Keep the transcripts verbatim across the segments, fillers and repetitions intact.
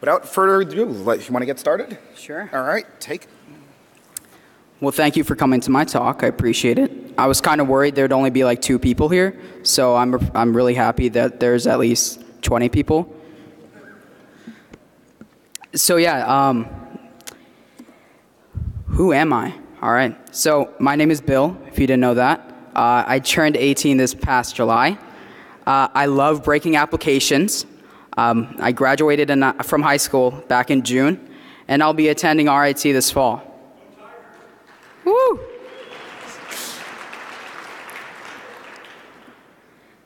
without further ado, let, you want to get started? Sure. All right, take. Well, thank you for coming to my talk. I appreciate it. I was kind of worried there'd only be like two people here, so I'm I'm really happy that there's at least twenty people. So yeah, um, who am I? All right. So my name is Bill, if you didn't know that. Uh, I turned eighteen this past July. Uh, I love breaking applications. Um, I graduated in, uh, from high school back in June, and I'll be attending R I T this fall. Woo!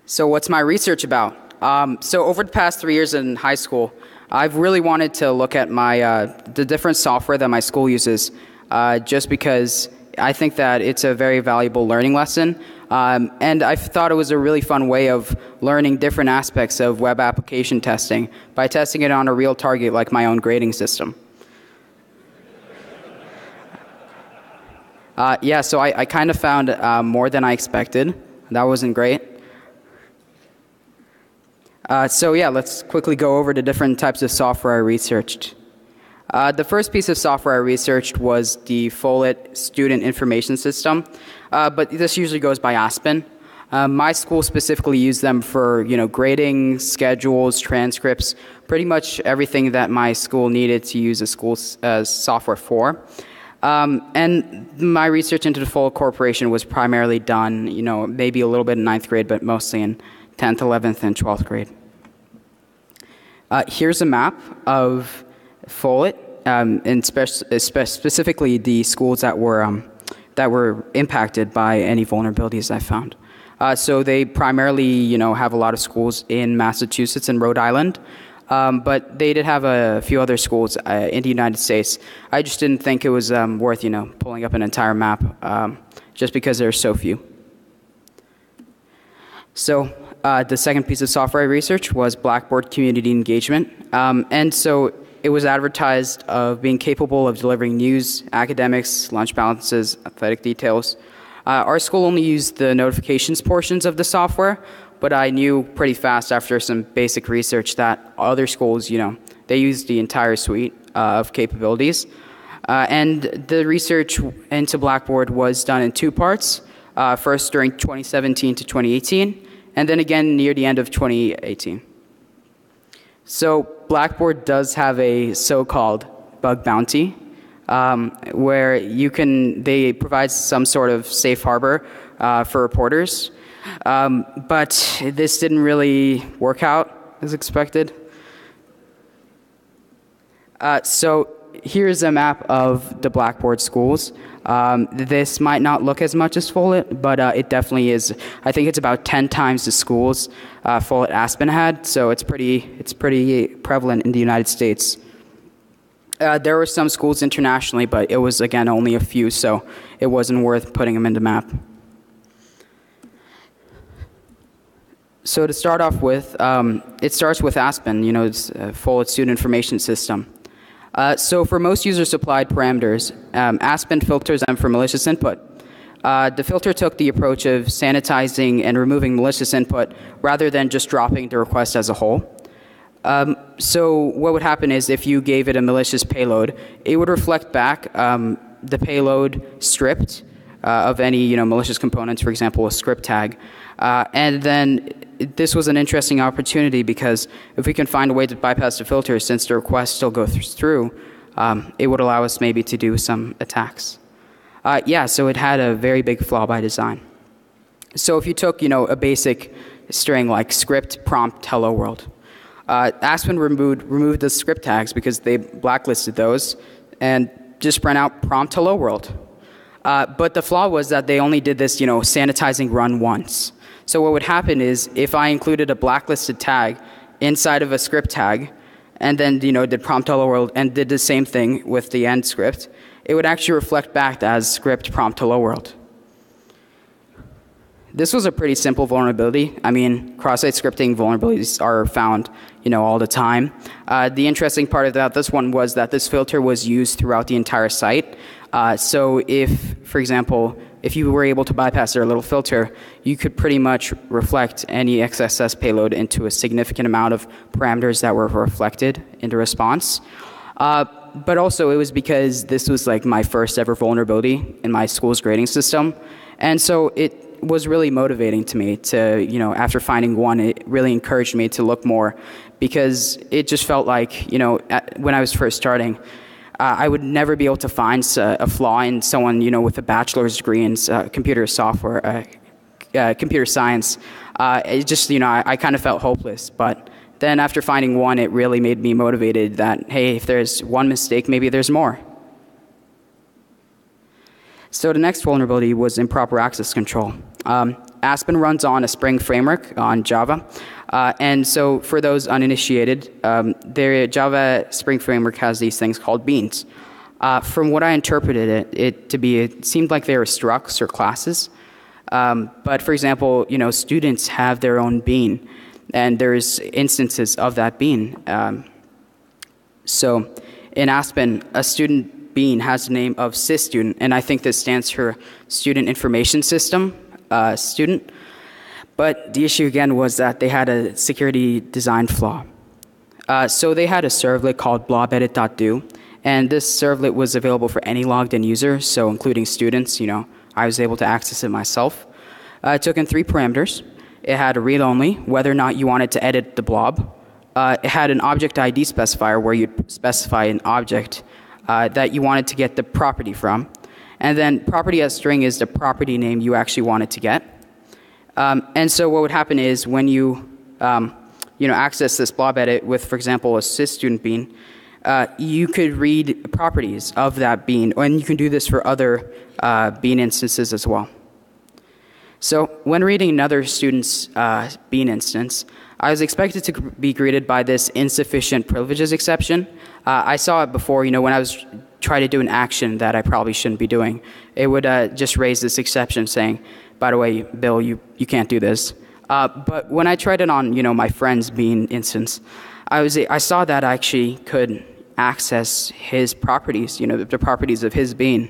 So what's my research about? Um, so over the past three years in high school, I've really wanted to look at my uh, the different software that my school uses, uh, just because I think that it's a very valuable learning lesson. Um, and I thought it was a really fun way of learning different aspects of web application testing by testing it on a real target like my own grading system. Uh, yeah, so I, I kind of found uh, more than I expected. That wasn't great. Uh, so yeah, let's quickly go over the different types of software I researched. Uh, the first piece of software I researched was the Follett Student Information System, uh, but this usually goes by Aspen. Uh, my school specifically used them for, you know, grading, schedules, transcripts, pretty much everything that my school needed to use a school uh, software for. Um, and my research into the Follett Corporation was primarily done, you know, maybe a little bit in ninth grade, but mostly in tenth, eleventh, and twelfth grade. Uh, here's a map of Follett, um, and spe spe specifically the schools that were um, that were impacted by any vulnerabilities I found. Uh, so they primarily, you know, have a lot of schools in Massachusetts and Rhode Island. Um, but they did have a few other schools uh, in the United States. I just didn't think it was um, worth, you know, pulling up an entire map um, just because there are so few. So uh, the second piece of software I researched was Blackboard Community Engagement. Um, and so it was advertised of being capable of delivering news, academics, lunch balances, athletic details. Uh, our school only used the notifications portions of the software, but I knew pretty fast after some basic research that other schools, you know, they use the entire suite uh, of capabilities. Uh, and the research into Blackboard was done in two parts, uh, first during twenty seventeen to twenty eighteen, and then again near the end of twenty eighteen. So Blackboard does have a so-called bug bounty, um, where you can, they provide some sort of safe harbor uh, for reporters. Um, but this didn't really work out as expected. Uh, so here's a map of the Blackboard schools. Um, this might not look as much as Follett, but uh, it definitely is. I think it's about ten times the schools uh, Follett Aspen had, so it's pretty, it's pretty prevalent in the United States. Uh, there were some schools internationally, but it was, again, only a few, so it wasn't worth putting them in the map. So to start off with, um, it starts with Aspen, you know, it's a Follett Student Information System. Uh, so for most user-supplied parameters, um, Aspen filters them for malicious input. Uh, the filter took the approach of sanitizing and removing malicious input rather than just dropping the request as a whole. Um, so what would happen is if you gave it a malicious payload, it would reflect back um, the payload script uh, of any, you know, malicious components, for example, a script tag. Uh, and then this was an interesting opportunity because if we can find a way to bypass the filter, since the request still goes through, um, it would allow us maybe to do some attacks. Uh, yeah, so it had a very big flaw by design. So if you took, you know, a basic string like script prompt hello world, uh, Aspen removed removed the script tags because they blacklisted those and just ran out prompt hello world. Uh, but the flaw was that they only did this, you know, sanitizing run once. So what would happen is if I included a blacklisted tag inside of a script tag and then, you know, did prompt hello world and did the same thing with the end script, it would actually reflect back as script prompt hello world. This was a pretty simple vulnerability. I mean, cross-site scripting vulnerabilities are found, you know, all the time. Uh, the interesting part of that, this one was that this filter was used throughout the entire site. Uh, so if, for example, if you were able to bypass their little filter, you could pretty much reflect any X S S payload into a significant amount of parameters that were reflected into response. Uh, but also it was because this was like my first ever vulnerability in my school's grading system. And so it was really motivating to me to, you know, after finding one, it really encouraged me to look more, because it just felt like, you know, at, when I was first starting, Uh, I would never be able to find uh, a flaw in someone, you know, with a bachelor's degree in uh, computer software, uh, uh, computer science. Uh, it just, you know, I, I kind of felt hopeless. But then after finding one, it really made me motivated that, hey, if there's one mistake, maybe there's more. So the next vulnerability was improper access control. Um, Aspen runs on a Spring framework on Java. Uh, and so for those uninitiated, um, their Java Spring framework has these things called beans. Uh, from what I interpreted it, it to be, it seemed like they were structs or classes. Um, but for example, you know, students have their own bean, and there's instances of that bean. Um, so in Aspen, a student bean has the name of SysStudent, and I think this stands for Student Information System uh, student. But the issue again was that they had a security design flaw. Uh, so they had a servlet called blobedit.do, and this servlet was available for any logged in user, so including students. You know, I was able to access it myself. Uh, it took in three parameters. It had a read only, whether or not you wanted to edit the blob. Uh, it had an object I D specifier where you'd specify an object uh, that you wanted to get the property from. And then property as string is the property name you actually wanted to get. Um, and so what would happen is when you, um, you know, access this blob edit with, for example, a SysStudent bean, uh, you could read properties of that bean, and you can do this for other uh, bean instances as well. So when reading another student's uh, bean instance, I was expected to be greeted by this insufficient privileges exception. Uh, I saw it before, you know, when I was trying to do an action that I probably shouldn't be doing. It would uh, just raise this exception saying, by the way, Bill, you, you can't do this. Uh, but when I tried it on, you know, my friend's bean instance, I was I saw that I actually could access his properties, you know, the, the properties of his bean.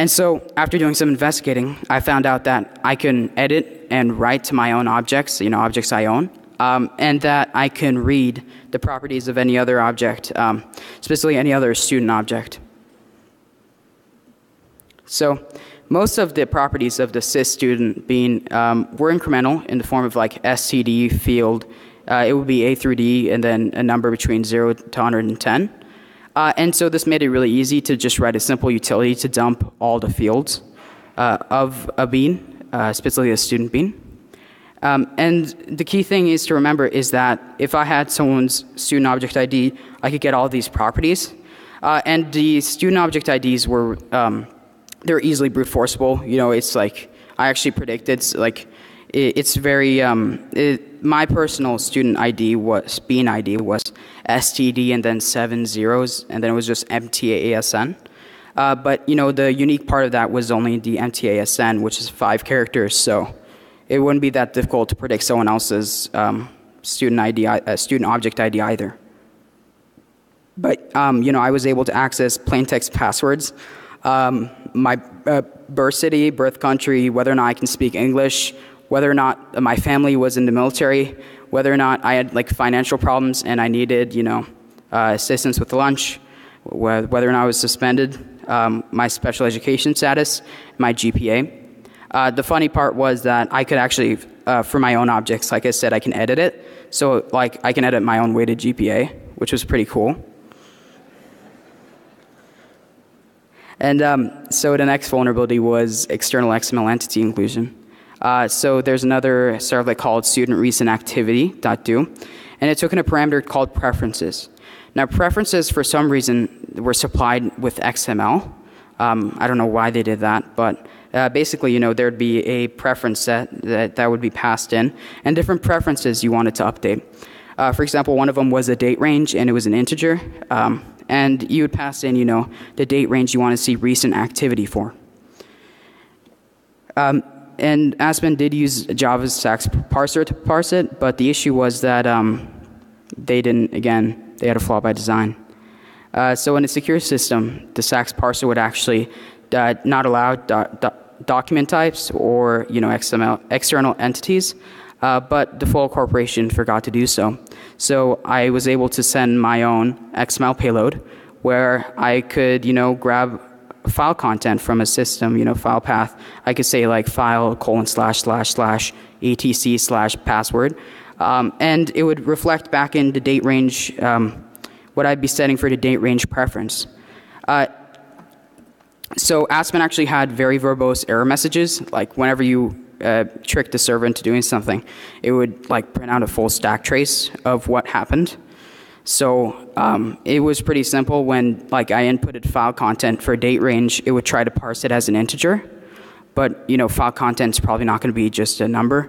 And so after doing some investigating, I found out that I can edit and write to my own objects, you know, objects I own, um, and that I can read the properties of any other object, um, specifically any other student object. So most of the properties of the SysStudent bean um, were incremental in the form of like S T D field. Uh, it would be A through D and then a number between zero to one hundred ten. Uh, and so this made it really easy to just write a simple utility to dump all the fields uh, of a bean, uh, specifically a student bean. Um, and the key thing is to remember is that if I had someone's student object I D, I could get all these properties. Uh, and the student object I Ds were um, they're easily brute forceable. You know, it's like I actually predicted. Like, it, it's very. Um, it, my personal student I D was bean I D was S T D and then seven zeros, and then it was just M T A A S N. Uh, but you know, the unique part of that was only the M T A A S N, which is five characters. So it wouldn't be that difficult to predict someone else's um, student I D, uh, student object I D either. But um, you know, I was able to access plain text passwords. Um, my uh, birth city, birth country, whether or not I can speak English, whether or not my family was in the military, whether or not I had like financial problems and I needed, you know, uh, assistance with lunch, whether or not I was suspended, um, my special education status, my G P A. Uh, the funny part was that I could actually, uh, for my own objects, like I said, I can edit it. So like I can edit my own weighted G P A, which was pretty cool. And um, so the next vulnerability was external X M L entity inclusion. Uh, so there's another servlet called student recent activity dot do, and it took in a parameter called preferences. Now preferences, for some reason, were supplied with X M L. Um, I don't know why they did that, but uh, basically, you know, there'd be a preference set that, that would be passed in, and different preferences you wanted to update. Uh, for example, one of them was a date range, and it was an integer. Um, And you would pass in, you know, the date range you want to see recent activity for. Um, and Aspen did use Java's Sax parser to parse it, but the issue was that um, they didn't, again, they had a flaw by design. Uh, so in a secure system, the Sax parser would actually uh, not allow dot, dot, document types or you know X M L, external entities, uh, but the Follett Corporation forgot to do so. So I was able to send my own X M L payload, where I could you know grab file content from a system, you know file path. I could say like file colon slash slash slash etc slash password, um, and it would reflect back in the date range, um, what I'd be setting for the date range preference. Uh, So Aspen actually had very verbose error messages, like whenever you uh, tricked the server into doing something, it would like print out a full stack trace of what happened. So um, it was pretty simple. When like I inputted file content for a date range, it would try to parse it as an integer, but you know file content's probably not going to be just a number.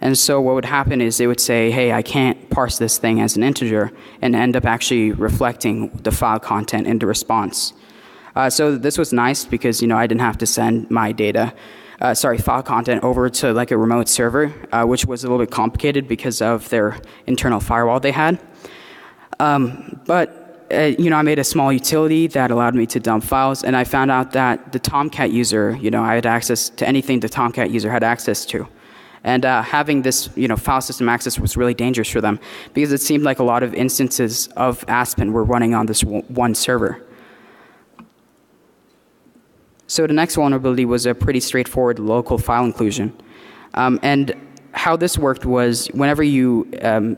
And so what would happen is it would say, hey, I can't parse this thing as an integer, and end up actually reflecting the file content in the response. Uh, so this was nice because you know I didn't have to send my data, uh, sorry, file content over to like a remote server, uh, which was a little bit complicated because of their internal firewall they had. Um, but uh, you know I made a small utility that allowed me to dump files, and I found out that the Tomcat user, you know, I had access to anything the Tomcat user had access to, and uh, having this you know file system access was really dangerous for them because it seemed like a lot of instances of Aspen were running on this w one server. So the next vulnerability was a pretty straightforward local file inclusion. Um, and how this worked was whenever you, um,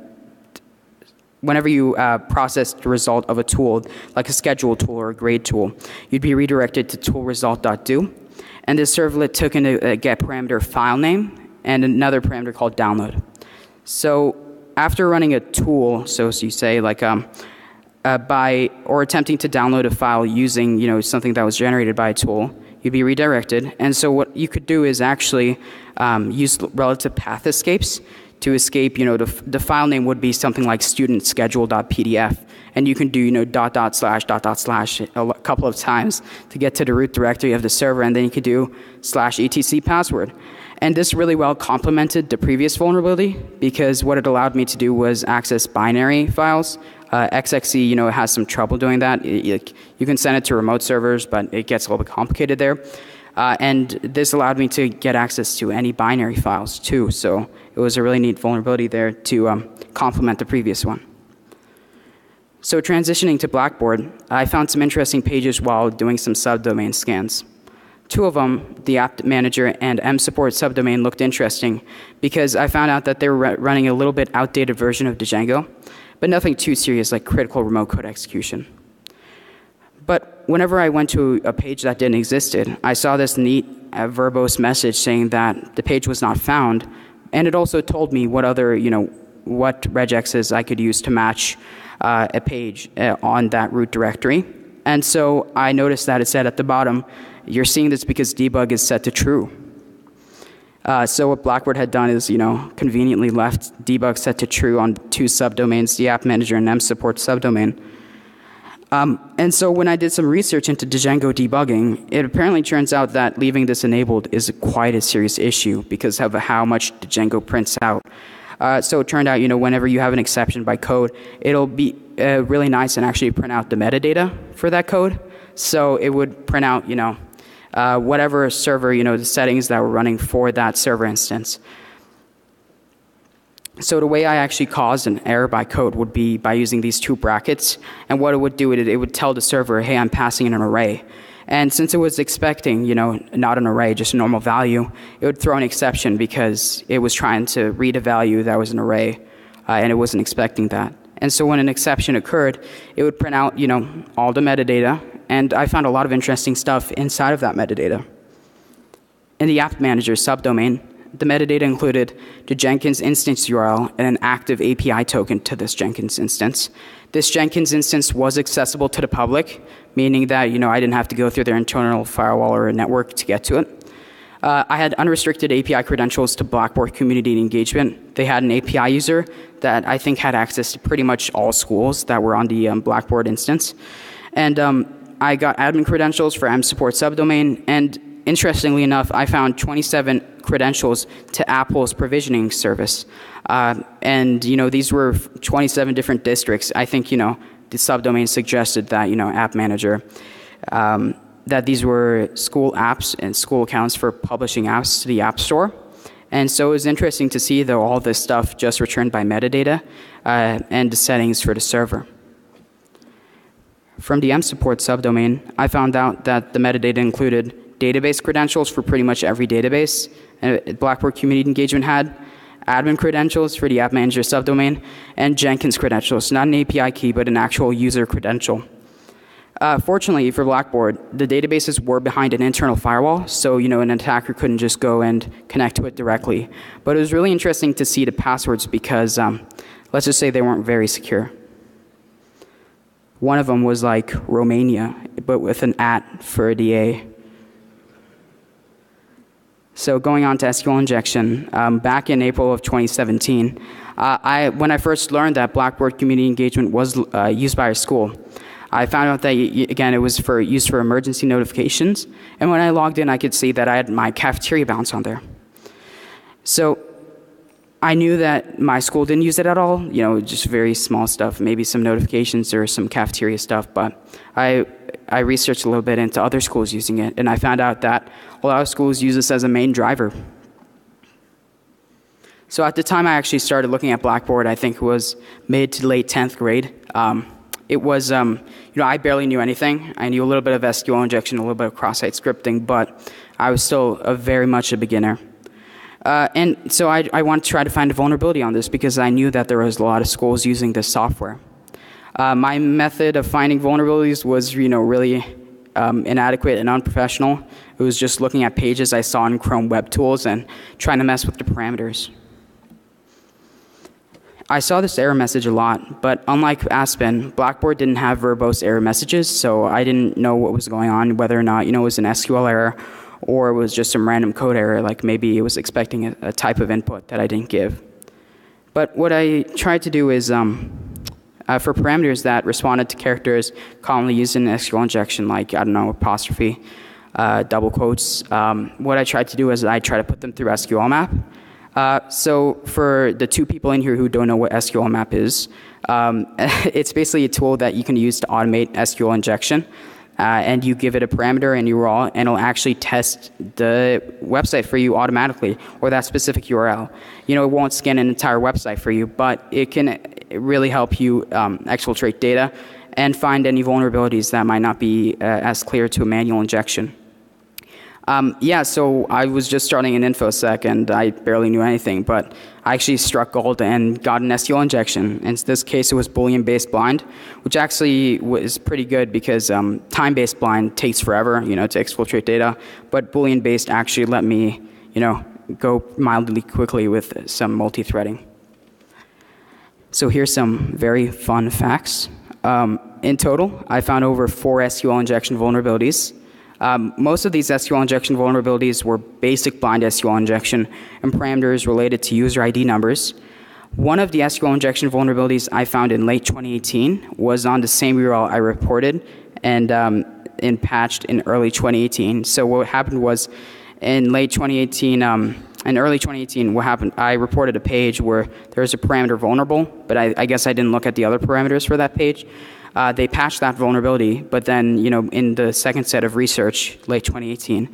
whenever you uh, processed the result of a tool, like a schedule tool or a grade tool, you'd be redirected to tool result dot do. And this servlet took in a, a get parameter file name and another parameter called download. So after running a tool, so as you say, like um, uh, by or attempting to download a file using you know something that was generated by a tool, you'd be redirected. And so what you could do is actually um, use relative path escapes to escape, you know, the, the file name would be something like student schedule dot P D F. And you can do, you know, dot dot slash dot dot slash a couple of times to get to the root directory of the server. And then you could do slash etc password. And this really well complemented the previous vulnerability because what it allowed me to do was access binary files. Uh, X X E, you know, it has some trouble doing that. It, it, you can send it to remote servers, but it gets a little bit complicated there. Uh, and this allowed me to get access to any binary files too. So it was a really neat vulnerability there to um, complement the previous one. So transitioning to Blackboard, I found some interesting pages while doing some subdomain scans. Two of them, the app manager and mSupport subdomain, looked interesting because I found out that they were running a little bit outdated version of Django, but nothing too serious like critical remote code execution. But whenever I went to a page that didn't exist, I saw this neat uh, verbose message saying that the page was not found, and it also told me what other, you know, what regexes I could use to match uh, a page uh, on that root directory. And so I noticed that it said at the bottom, you're seeing this because debug is set to true. Uh, so what Blackboard had done is, you know, conveniently left debug set to true on two subdomains, the app manager and mSupport subdomain. Um, and so when I did some research into Django debugging, it apparently turns out that leaving this enabled is quite a serious issue because of how much Django prints out. Uh, so it turned out, you know, whenever you have an exception by code, it'll be uh, really nice and actually print out the metadata for that code. So it would print out, you know, Uh, whatever server, you know, the settings that were running for that server instance. So the way I actually caused an error by code would be by using these two brackets. And what it would do, it, it would tell the server, hey, I'm passing in an array. And since it was expecting, you know, not an array, just a normal value, it would throw an exception because it was trying to read a value that was an array, uh, and it wasn't expecting that. And so when an exception occurred, it would print out, you know, all the metadata. And I found a lot of interesting stuff inside of that metadata. In the app manager subdomain, the metadata included the Jenkins instance U R L and an active A P I token to this Jenkins instance. This Jenkins instance was accessible to the public, meaning that, you know, I didn't have to go through their internal firewall or network to get to it. Uh, I had unrestricted A P I credentials to Blackboard Community Engagement. They had an A P I user that I think had access to pretty much all schools that were on the um, Blackboard instance. And um, I got admin credentials for mSupport subdomain. And interestingly enough, I found twenty-seven credentials to Apple's provisioning service. Uh, and, you know, these were twenty-seven different districts. I think, you know, the subdomain suggested that, you know, app manager um, that these were school apps and school accounts for publishing apps to the App Store. And so it was interesting to see, though, all this stuff just returned by metadata uh, and the settings for the server. From the mSupport subdomain, I found out that the metadata included database credentials for pretty much every database and Blackboard Community Engagement had, admin credentials for the App Manager subdomain, and Jenkins credentials, not an A P I key, but an actual user credential. Uh, fortunately for Blackboard, the databases were behind an internal firewall, so you know an attacker couldn't just go and connect to it directly. But it was really interesting to see the passwords because, um, let's just say they weren't very secure. One of them was like Romania, but with an at for a D A. So going on to S Q L injection, um, back in April of twenty seventeen, uh, I, when I first learned that Blackboard Community Engagement was uh, used by our school, I found out that, again, it was for used for emergency notifications. And when I logged in, I could see that I had my cafeteria bounce on there. So I knew that my school didn't use it at all, you know, just very small stuff, maybe some notifications or some cafeteria stuff. But I, I researched a little bit into other schools using it, and I found out that a lot of schools use this as a main driver. So at the time I actually started looking at Blackboard, I think it was mid to late tenth grade. Um, It was, um, you know, I barely knew anything. I knew a little bit of S Q L injection, a little bit of cross-site scripting, but I was still a very much a beginner. Uh, and so I, I wanted to try to find a vulnerability on this because I knew that there was a lot of schools using this software. Uh, my method of finding vulnerabilities was, you know, really um, inadequate and unprofessional. It was just looking at pages I saw in Chrome Web Tools and trying to mess with the parameters. I saw this error message a lot, but unlike Aspen, Blackboard didn't have verbose error messages, so I didn't know what was going on, whether or not, you know, it was an S Q L error or it was just some random code error, like maybe it was expecting a, a type of input that I didn't give. But what I tried to do is, um, uh, for parameters that responded to characters commonly used in S Q L injection, like, I don't know, apostrophe, uh, double quotes, um, what I tried to do is I tried to put them through S Q L map. Uh, so for the two people in here who don't know what S Q L map is, um, it's basically a tool that you can use to automate S Q L injection. Uh, and you give it a parameter and you raw, and it'll actually test the website for you automatically, or that specific U R L. You know, it won't scan an entire website for you, but it can really help you um, exfiltrate data and find any vulnerabilities that might not be uh, as clear to a manual injection. Um, yeah, so I was just starting an InfoSec and I barely knew anything, but I actually struck gold and got an S Q L injection. In this case, it was Boolean-based blind, which actually was pretty good because um, time-based blind takes forever, you know, to exfiltrate data, but Boolean-based actually let me, you know, go mildly quickly with some multi-threading. So here's some very fun facts. Um, in total, I found over four S Q L injection vulnerabilities. Um, most of these S Q L injection vulnerabilities were basic blind S Q L injection and parameters related to user I D numbers. One of the S Q L injection vulnerabilities I found in late twenty eighteen was on the same U R L I reported and, um, and patched in early twenty eighteen. So what happened was in late twenty eighteen, um, in early twenty eighteen, what happened, I reported a page where there was a parameter vulnerable, but I, I guess I didn't look at the other parameters for that page. Uh, they patched that vulnerability, but then, you know, in the second set of research, late twenty eighteen,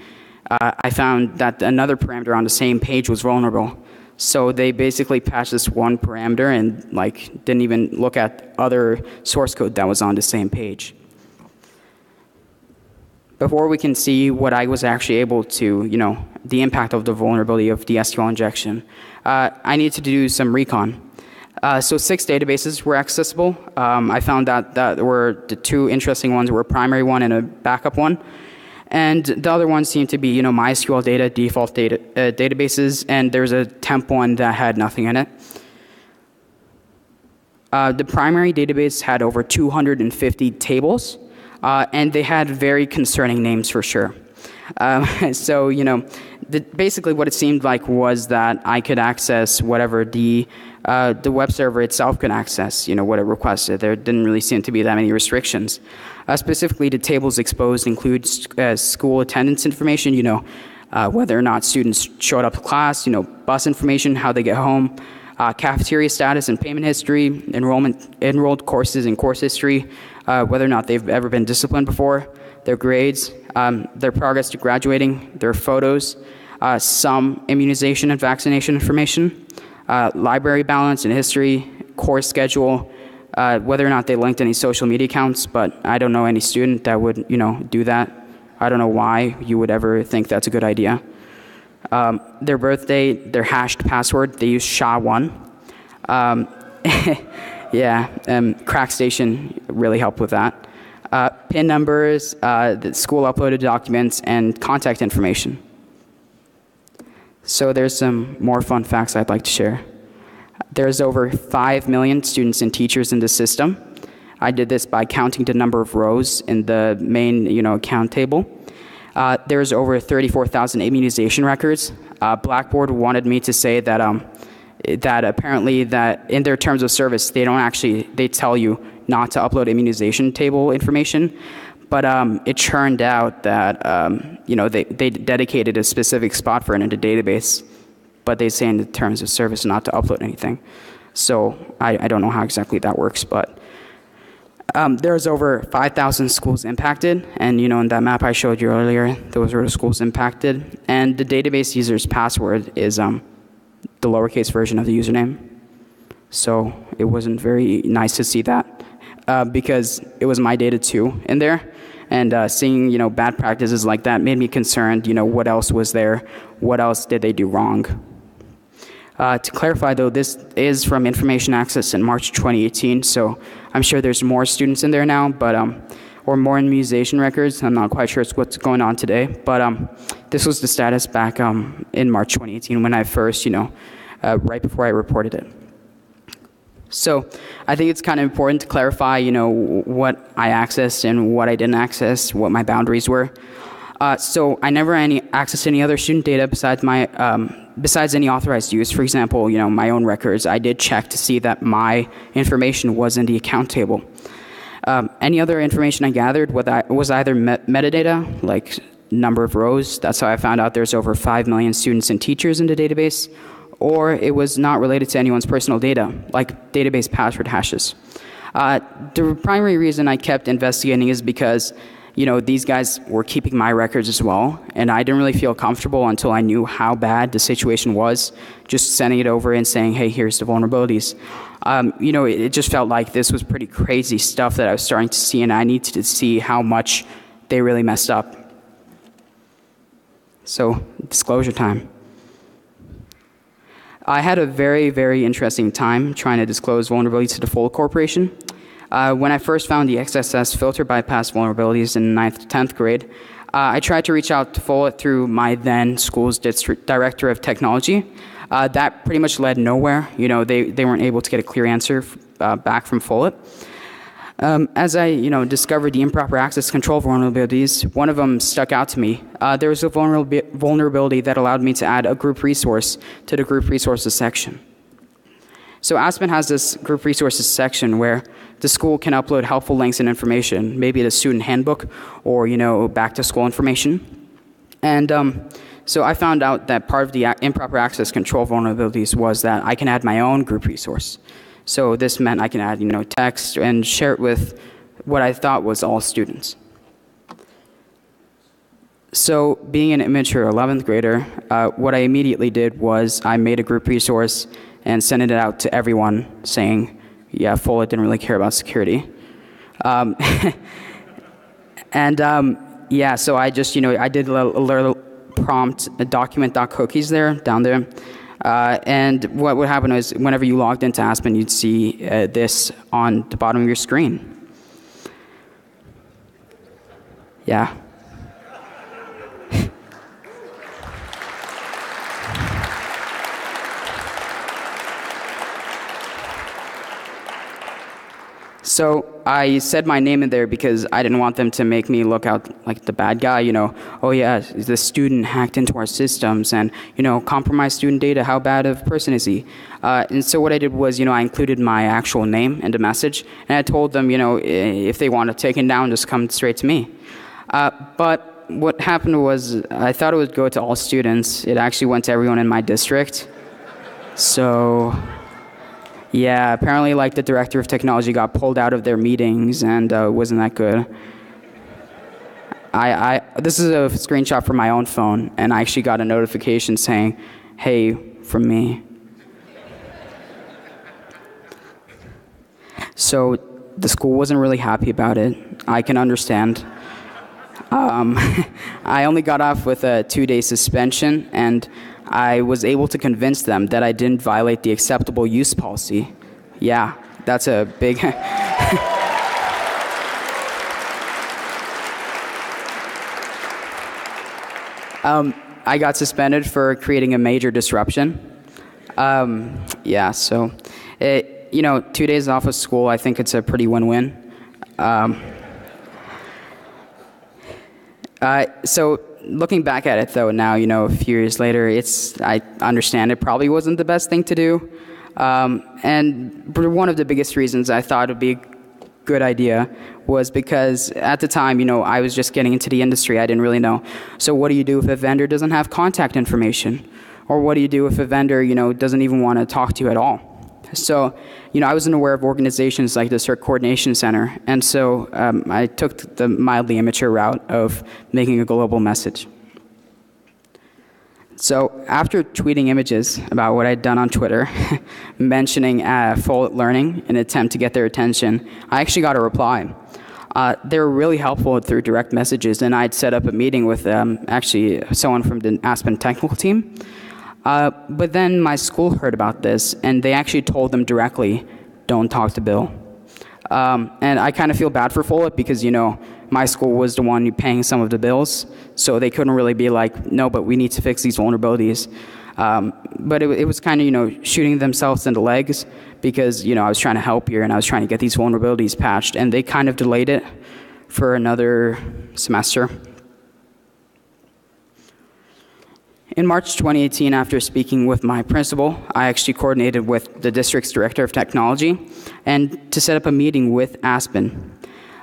uh, I found that another parameter on the same page was vulnerable. So they basically patched this one parameter and, like, didn't even look at other source code that was on the same page. Before we can see what I was actually able to, you know, the impact of the vulnerability of the S Q L injection, uh, I need to do some recon. Uh, so six databases were accessible. Um, I found that, that there were the two interesting ones were a primary one and a backup one. And the other ones seemed to be, you know, MySQL data, default data, uh, databases, and there's a temp one that had nothing in it. Uh, the primary database had over two hundred fifty tables, uh, and they had very concerning names for sure. Um, so, you know, the, basically what it seemed like was that I could access whatever the Uh, the web server itself could access, you know, what it requested. There didn't really seem to be that many restrictions. Uh, specifically, the tables exposed include uh, school attendance information, you know, uh, whether or not students showed up to class, you know, bus information, how they get home, uh, cafeteria status and payment history, enrollment, enrolled courses and course history, uh, whether or not they've ever been disciplined before, their grades, um, their progress to graduating, their photos, uh, some immunization and vaccination information, uh, library balance and history, course schedule, uh, whether or not they linked any social media accounts, but I don't know any student that would, you know, do that. I don't know why you would ever think that's a good idea. Um, their birth date, their hashed password, they use S H A one. Um, yeah, um, CrackStation really helped with that. Uh, PIN numbers, uh, the school uploaded documents, and contact information. So there's some more fun facts I'd like to share. There's over five million students and teachers in the system. I did this by counting the number of rows in the main, you know, account table. Uh, there's over thirty-four thousand immunization records. Uh, Blackboard wanted me to say that um, that apparently that in their terms of service, they don't actually, they tell you not to upload immunization table information, but um, it turned out that um, you know, they, they dedicated a specific spot for it in the database, but they say in the terms of service not to upload anything. So I, I don't know how exactly that works, but Um, there's over five thousand schools impacted, and you know, in that map I showed you earlier, those were the schools impacted, and the database user's password is um, the lowercase version of the username. So it wasn't very nice to see that, uh, because it was my data too in there, and uh, seeing, you know, bad practices like that made me concerned. You know, what else was there? What else did they do wrong? Uh, to clarify though, this is from information access in March twenty eighteen, so I'm sure there's more students in there now, but um, or more immunization records. I'm not quite sure what's going on today, but um, this was the status back um, in March twenty eighteen when I first, you know, uh, right before I reported it. So I think it's kind of important to clarify, you know, what I accessed and what I didn't access, what my boundaries were. Uh, so I never any accessed any other student data besides my um, besides any authorized use. For example, you know, my own records. I did check to see that my information was in the account table. Um, any other information I gathered was either met metadata, like number of rows. That's how I found out there's over five million students and teachers in the database, or it was not related to anyone's personal data, like database password hashes. Uh, the primary reason I kept investigating is because, you know, these guys were keeping my records as well, and I didn't really feel comfortable until I knew how bad the situation was, just sending it over and saying, hey, here's the vulnerabilities. Um, you know, it, it just felt like this was pretty crazy stuff that I was starting to see, and I needed to see how much they really messed up. So, disclosure time. I had a very, very interesting time trying to disclose vulnerabilities to the Follett Corporation. Uh, when I first found the X S S filter bypass vulnerabilities in ninth to tenth grade, uh, I tried to reach out to Follett through my then school's district director of technology. Uh, that pretty much led nowhere. You know, they, they weren't able to get a clear answer uh, back from Follett. Um, as I, you know, discovered the improper access control vulnerabilities, one of them stuck out to me. Uh, there was a vulnerab- vulnerability that allowed me to add a group resource to the group resources section. So Aspen has this group resources section where the school can upload helpful links and information, maybe the student handbook or, you know, back to school information. And um, so I found out that part of the improper access control vulnerabilities was that I can add my own group resource. So this meant I can add, you know, text and share it with what I thought was all students. So being an immature eleventh grader, uh, what I immediately did was I made a group resource and sent it out to everyone saying, yeah, Follett didn't really care about security. Um, and um, yeah, so I just, you know, I did a little prompt, a document.cookies there, down there. Uh, and what would happen is whenever you logged into Aspen, you'd see uh, this on the bottom of your screen. Yeah. So I said my name in there because I didn't want them to make me look out like the bad guy, you know. Oh yeah, the student hacked into our systems and, you know, compromised student data, how bad of a person is he? Uh, and so what I did was, you know, I included my actual name in the message, and I told them, you know, if they want to take it down, just come straight to me. Uh, but what happened was I thought it would go to all students. It actually went to everyone in my district. So... yeah, apparently like the director of technology got pulled out of their meetings and uh, wasn't that good. I, I this is a screenshot from my own phone, and I actually got a notification saying, "Hey," from me. So the school wasn't really happy about it. I can understand. Um, I only got off with a two-day suspension, and I was able to convince them that I didn't violate the acceptable use policy. Yeah, that's a big... um, I got suspended for creating a major disruption. Um, yeah, so, it, you know, two days off of school, I think it's a pretty win-win. Um, Uh, so looking back at it though now, you know, a few years later, it's, I understand it probably wasn't the best thing to do. Um, and one of the biggest reasons I thought it would be a good idea was because at the time, you know, I was just getting into the industry. I didn't really know. So what do you do if a vendor doesn't have contact information? Or what do you do if a vendor, you know, doesn't even want to talk to you at all? So, you know, I wasn't aware of organizations like the CERT Coordination Center, and so um, I took the mildly immature route of making a global message. So after tweeting images about what I'd done on Twitter, mentioning uh, Follett Learning in an attempt to get their attention, I actually got a reply. Uh, they were really helpful through direct messages, and I'd set up a meeting with um, actually someone from the Aspen technical team. Uh, but then my school heard about this, and they actually told them directly, don't talk to Bill. Um, and I kind of feel bad for Follett because, you know, my school was the one paying some of the bills, so they couldn't really be like, no, but we need to fix these vulnerabilities. Um, but it, it was kind of, you know, shooting themselves in the legs because, you know, I was trying to help here and I was trying to get these vulnerabilities patched, and they kind of delayed it for another semester. In March twenty eighteen, after speaking with my principal, I actually coordinated with the district's director of technology and to set up a meeting with Aspen.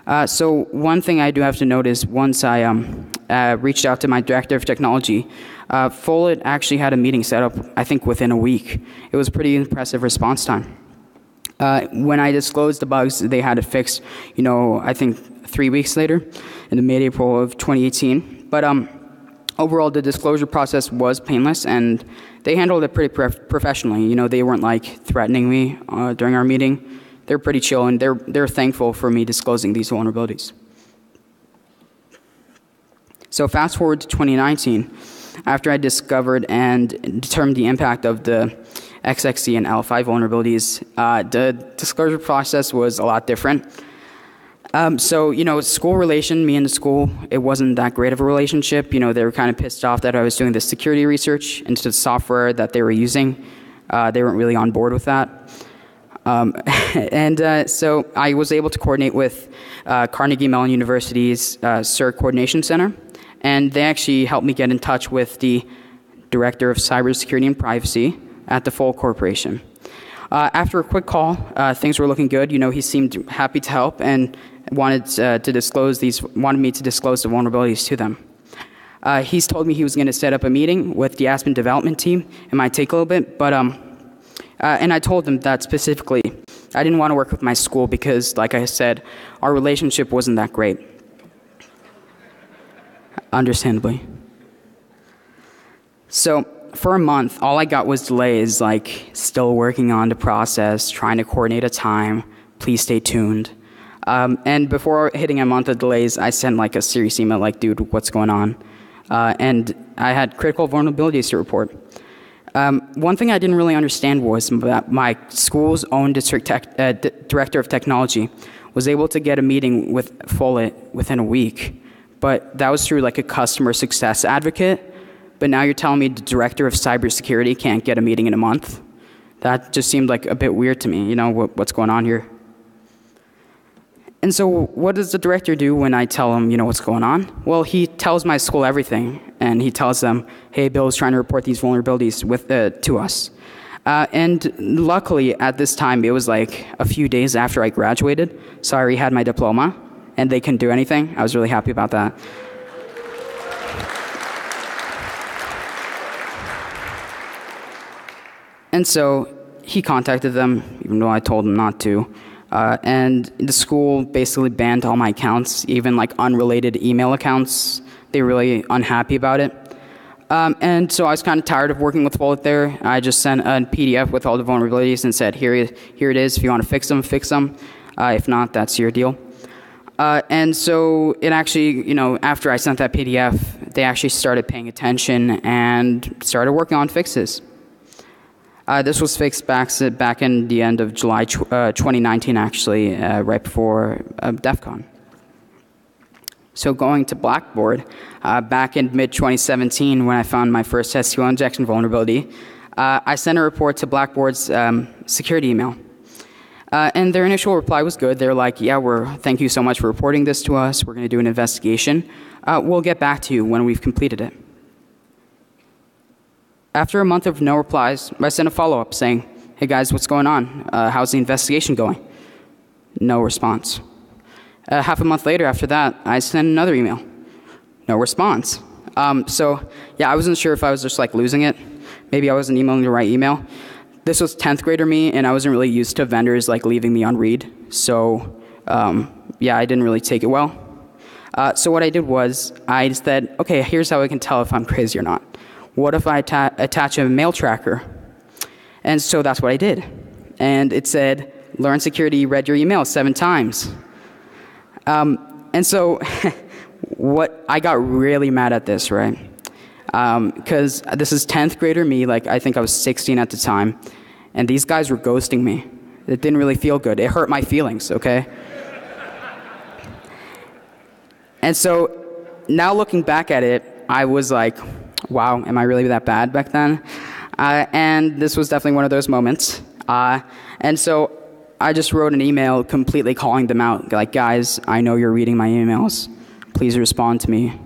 Uh, so one thing I do have to note is once I um, uh, reached out to my director of technology, uh, Follett actually had a meeting set up, I think, within a week. It was a pretty impressive response time. Uh, when I disclosed the bugs, they had it fixed, you know, I think three weeks later, in mid-April of twenty eighteen. But um. Overall, the disclosure process was painless, and they handled it pretty prof- professionally. You know, they weren't like threatening me uh, during our meeting. They're pretty chill, and they're they're thankful for me disclosing these vulnerabilities. So fast forward to twenty nineteen, after I discovered and determined the impact of the X X C and L five vulnerabilities, uh, the disclosure process was a lot different. Um, so, you know, school relation, me and the school, it wasn't that great of a relationship. You know, they were kind of pissed off that I was doing the security research into the software that they were using. Uh, they weren't really on board with that. Um, and uh, so I was able to coordinate with uh, Carnegie Mellon University's uh, CERT Coordination Center, and they actually helped me get in touch with the Director of Cybersecurity and Privacy at the Follett Corporation. Uh, after a quick call, uh, things were looking good. You know, he seemed happy to help and wanted uh, to disclose these, wanted me to disclose the vulnerabilities to them. Uh, he's told me he was going to set up a meeting with the Aspen development team. It might take a little bit, but um, uh, and I told them that specifically, I didn't want to work with my school because, like I said, our relationship wasn't that great. Understandably. So. For a month, all I got was delays, like still working on the process, trying to coordinate a time, please stay tuned. Um, and before hitting a month of delays, I sent like a serious email like, dude, what's going on? Uh, and I had critical vulnerabilities to report. Um, one thing I didn't really understand was that my school's own district tech, uh, d- director of technology was able to get a meeting with Follett within a week, but that was through like a customer success advocate. But now you're telling me the director of cybersecurity can't get a meeting in a month? That just seemed like a bit weird to me, you know, what, what's going on here? And so what does the director do when I tell him, you know, what's going on? Well, he tells my school everything, and he tells them, hey, Bill's trying to report these vulnerabilities with uh, to us. Uh, and luckily, at this time, it was like a few days after I graduated, so I already had my diploma, and they couldn't do anything. I was really happy about that. And so he contacted them, even though I told him not to. Uh, and the school basically banned all my accounts, even like unrelated email accounts. They were really unhappy about it. Um, and so I was kind of tired of working with Follett there. I just sent a P D F with all the vulnerabilities and said, here, here it is. If you want to fix them, fix them. Uh, if not, that's your deal. Uh, and so it actually, you know, after I sent that P D F, they actually started paying attention and started working on fixes. Uh, this was fixed back, back in the end of July uh, twenty nineteen, actually, uh, right before uh, DEF CON. So going to Blackboard, uh, back in mid twenty seventeen when I found my first S Q L injection vulnerability, uh, I sent a report to Blackboard's um, security email. Uh, and their initial reply was good. They're like, yeah, we're, thank you so much for reporting this to us. We're going to do an investigation. Uh, we'll get back to you when we've completed it. After a month of no replies, I sent a follow-up saying, hey guys, what's going on? Uh, how's the investigation going? No response. Uh, half a month later after that, I sent another email. No response. Um, so yeah, I wasn't sure if I was just like losing it. Maybe I wasn't emailing the right email. This was tenth grader me, and I wasn't really used to vendors like leaving me on read. So um, yeah, I didn't really take it well. Uh, so what I did was I said, okay, here's how I can tell if I'm crazy or not. What if I atta attach a mail tracker? And so that's what I did. And it said, learn security, read your email seven times. Um, and so what I got really mad at this, right? Because um, this is tenth grader me, like I think I was sixteen at the time, and these guys were ghosting me. It didn't really feel good. It hurt my feelings, okay? And so now looking back at it, I was like, wow, am I really that bad back then? Uh, and this was definitely one of those moments. Uh, and so I just wrote an email completely calling them out, like, guys, I know you're reading my emails. Please respond to me.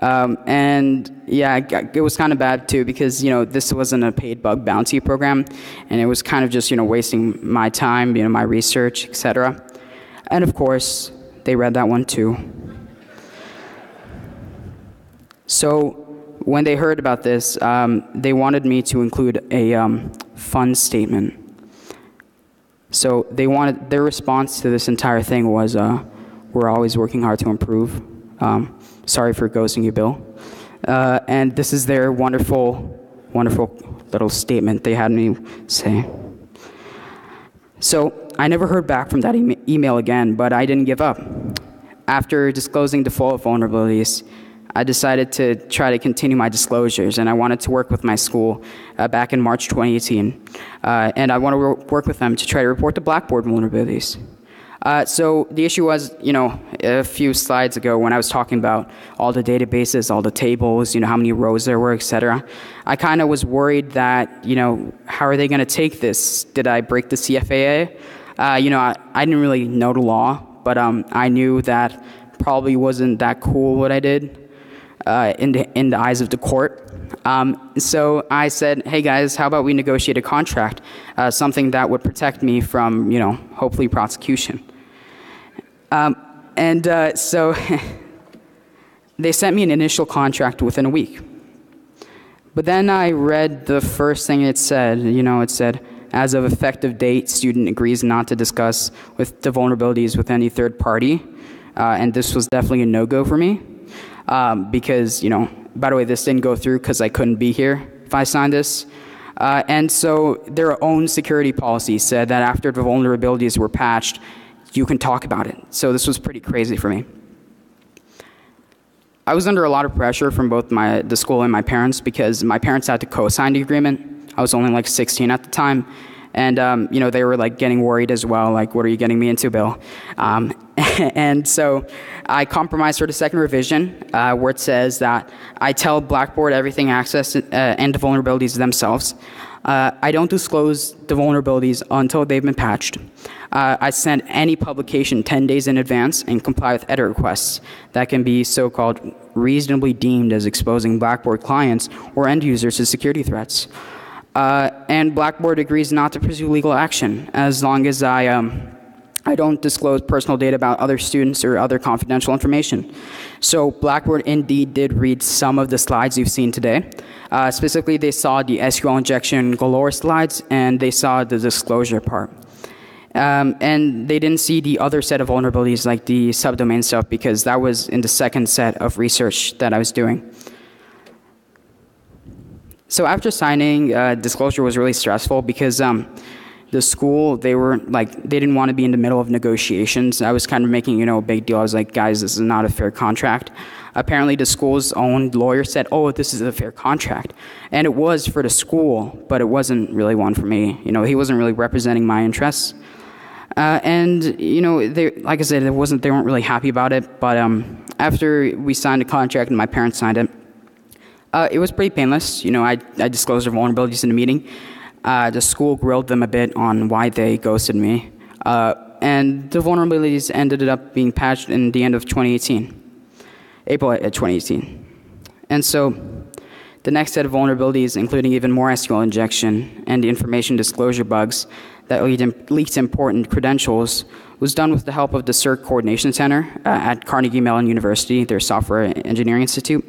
Um, and yeah, it was kind of bad too because, you know, this wasn't a paid bug bounty program, and it was kind of just, you know, wasting my time, you know, my research, et cetera. And of course, they read that one too. So when they heard about this, um, they wanted me to include a um, fund statement. So they wanted, their response to this entire thing was, uh, we're always working hard to improve. Um, sorry for ghosting you, Bill. Uh, and this is their wonderful, wonderful little statement they had me say. So I never heard back from that e email again, but I didn't give up. After disclosing the Follett vulnerabilities, I decided to try to continue my disclosures, and I wanted to work with my school uh, back in March twenty eighteen. Uh, and I want to work with them to try to report the Blackboard vulnerabilities. Uh, so the issue was, you know, a few slides ago when I was talking about all the databases, all the tables, you know, how many rows there were, et cetera, I kind of was worried that, you know, how are they going to take this? Did I break the C F A A? Uh, you know, I, I didn't really know the law, but um, I knew that probably wasn't that cool what I did. Uh, in the in the eyes of the court. Um, so I said, hey guys, how about we negotiate a contract, uh, something that would protect me from, you know, hopefully prosecution. Um, and uh, so they sent me an initial contract within a week. But then I read the first thing it said, you know, it said, as of effective date, student agrees not to discuss with the vulnerabilities with any third party. Uh, and this was definitely a no-go for me. Um, because, you know, by the way, this didn't go through because I couldn't be here if I signed this. Uh, and so their own security policy said that after the vulnerabilities were patched, you can talk about it. So this was pretty crazy for me. I was under a lot of pressure from both my, the school and my parents because my parents had to co-sign the agreement. I was only like sixteen at the time. And, um, you know, they were like getting worried as well, like, what are you getting me into, Bill? Um, and so I compromised for the second revision, uh, where it says that I tell Blackboard everything access uh, and the vulnerabilities themselves. Uh, I don't disclose the vulnerabilities until they've been patched. Uh, I send any publication ten days in advance and comply with edit requests that can be so-called reasonably deemed as exposing Blackboard clients or end users to security threats. Uh, and Blackboard agrees not to pursue legal action as long as I, um, I don't disclose personal data about other students or other confidential information. So Blackboard indeed did read some of the slides you've seen today. Uh, specifically, they saw the S Q L injection galore slides, and they saw the disclosure part. Um, and they didn't see the other set of vulnerabilities, like the subdomain stuff, because that was in the second set of research that I was doing. So after signing, uh, disclosure was really stressful because um, the school, they were like, they didn't want to be in the middle of negotiations. I was kind of making, you know, a big deal. I was like, guys, this is not a fair contract. Apparently the school's own lawyer said, oh, this is a fair contract. And it was for the school, but it wasn't really one for me. You know, he wasn't really representing my interests. Uh, and, you know, they, like I said, it wasn't, they weren't really happy about it. But um, after we signed the contract and my parents signed it, uh, it was pretty painless. You know, I, I disclosed their vulnerabilities in the meeting. Uh, the school grilled them a bit on why they ghosted me. Uh, and the vulnerabilities ended up being patched in the end of twenty eighteen. April twenty eighteen. And so the next set of vulnerabilities, including even more S Q L injection and the information disclosure bugs that leaked important credentials, was done with the help of the CERT Coordination Center uh, at Carnegie Mellon University, their software engineering institute.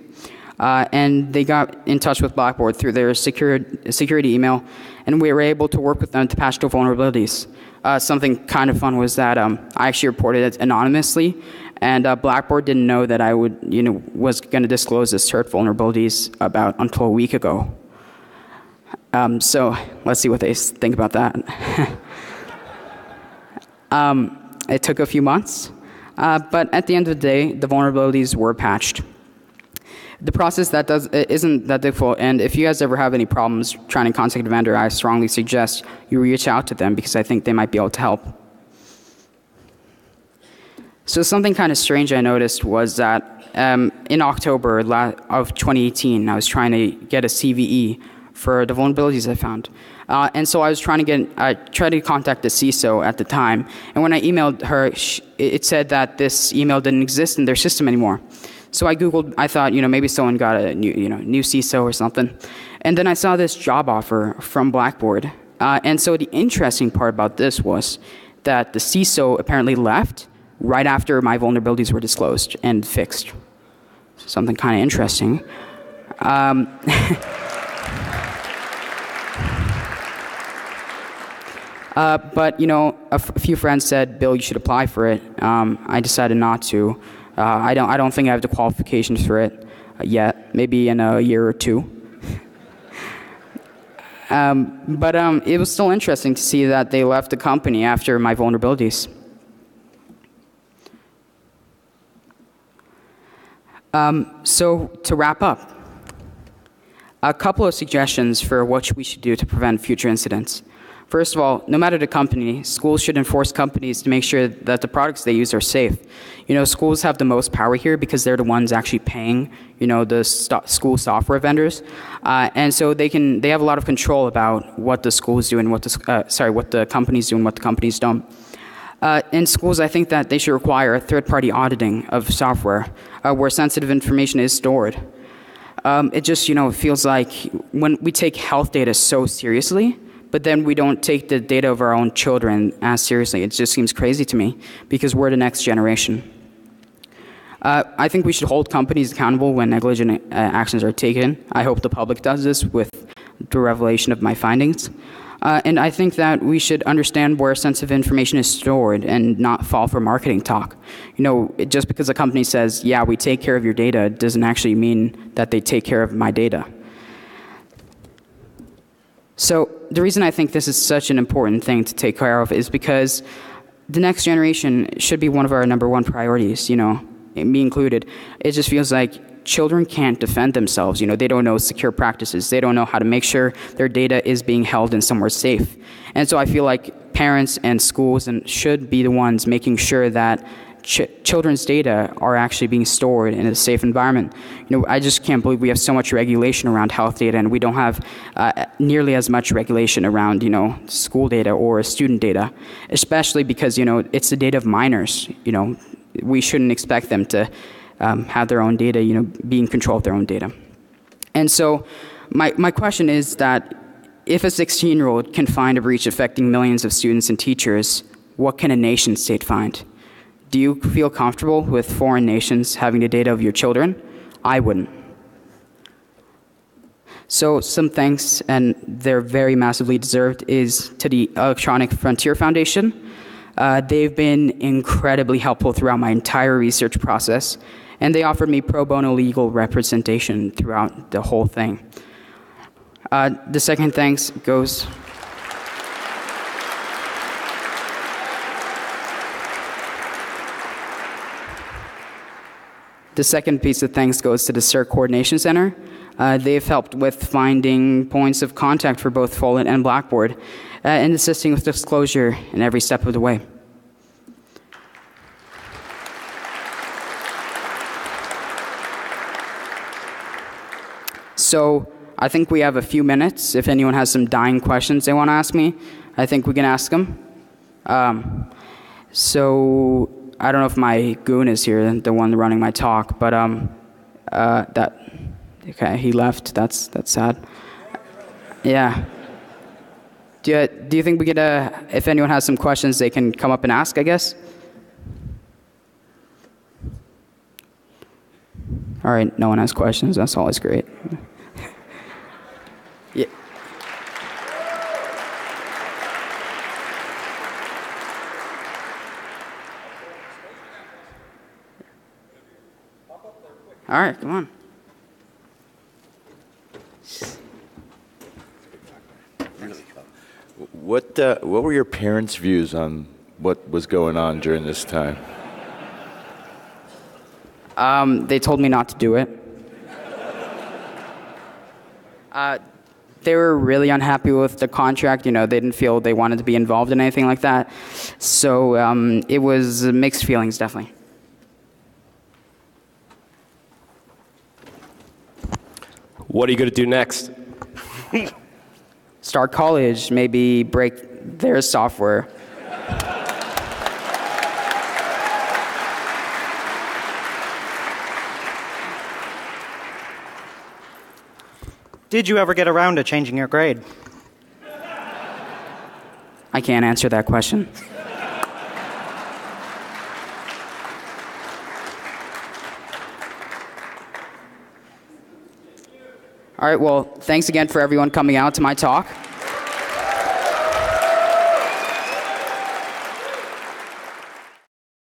Uh, and they got in touch with Blackboard through their secure, security email, and we were able to work with them to patch the vulnerabilities. Uh, something kind of fun was that um, I actually reported it anonymously, and uh, Blackboard didn't know that I would, you know, was going to disclose the CERT vulnerabilities about until a week ago. Um, so let's see what they think about that. um, it took a few months, uh, but at the end of the day, the vulnerabilities were patched. The process that does isn't that difficult, and if you guys ever have any problems trying to contact a vendor, I strongly suggest you reach out to them because I think they might be able to help. So something kind of strange I noticed was that um, in October of twenty eighteen, I was trying to get a C V E for the vulnerabilities I found, uh, and so I was trying to get I tried to contact the C I S O at the time, and when I emailed her, she, it said that this email didn't exist in their system anymore. So I googled. I thought, you know, maybe someone got a new, you know, new C I S O or something, and then I saw this job offer from Blackboard, uh, and so the interesting part about this was that the C I S O apparently left right after my vulnerabilities were disclosed and fixed. Something kind of interesting. Um, uh, but, you know, a, f a few friends said, Bill, you should apply for it. Um, I decided not to. Uh, I, don't, I don't think I have the qualifications for it uh, yet, maybe in a year or two. um, but um, it was still interesting to see that they left the company after my vulnerabilities. Um, so to wrap up, a couple of suggestions for what we should do to prevent future incidents. First of all, no matter the company, schools should enforce companies to make sure that the products they use are safe. You know, schools have the most power here because they're the ones actually paying, you know, the st- school software vendors, uh, and so they can they have a lot of control about what the schools do and what the uh, sorry what the companies do and what the companies don't. Uh, in schools, I think that they should require third-party auditing of software uh, where sensitive information is stored. Um, it just, you know, feels like when we take health data so seriously, but then we don't take the data of our own children as seriously. It just seems crazy to me because we're the next generation. Uh, I think we should hold companies accountable when negligent uh, actions are taken. I hope the public does this with the revelation of my findings. Uh, and I think that we should understand where sensitive information is stored and not fall for marketing talk. You know, it, just because a company says, yeah, we take care of your data, doesn't actually mean that they take care of my data. So the reason I think this is such an important thing to take care of is because the next generation should be one of our number one priorities, you know, me included. It just feels like children can't defend themselves. You know, they don't know secure practices. They don't know how to make sure their data is being held in somewhere safe. And so I feel like parents and schools and should be the ones making sure that ch children's data are actually being stored in a safe environment. You know, I just can't believe we have so much regulation around health data, and we don't have uh, nearly as much regulation around, you know, school data or student data, especially because, you know, it's the data of minors. You know, we shouldn't expect them to Um, have their own data, you know, be in control of their own data. And so my, my question is that if a sixteen-year-old can find a breach affecting millions of students and teachers, what can a nation state find? Do you feel comfortable with foreign nations having the data of your children? I wouldn't. So some thanks, and they're very massively deserved, is to the Electronic Frontier Foundation, Uh, they've been incredibly helpful throughout my entire research process, and they offered me pro bono legal representation throughout the whole thing. Uh, the second thanks goes The second piece of thanks goes to the CERT Coordination Center. Uh, they've helped with finding points of contact for both Follett and Blackboard, uh, and assisting with disclosure in every step of the way. So I think we have a few minutes. If anyone has some dying questions they want to ask me, I think we can ask them. Um, so. I don't know if my goon is here, the one running my talk, but um, uh, that, okay, he left. That's that's sad. Yeah. Do you do you think we could? Uh, if anyone has some questions, they can come up and ask, I guess. All right. No one has questions. That's always great. Yeah. All right, come on. What uh, what were your parents' views on what was going on during this time? Um, they told me not to do it. Uh, they were really unhappy with the contract. You know, they didn't feel they wanted to be involved in anything like that. So um, it was mixed feelings, definitely. What are you going to do next? Start college, maybe break their software. Did you ever get around to changing your grade? I can't answer that question. All right, well, thanks again for everyone coming out to my talk.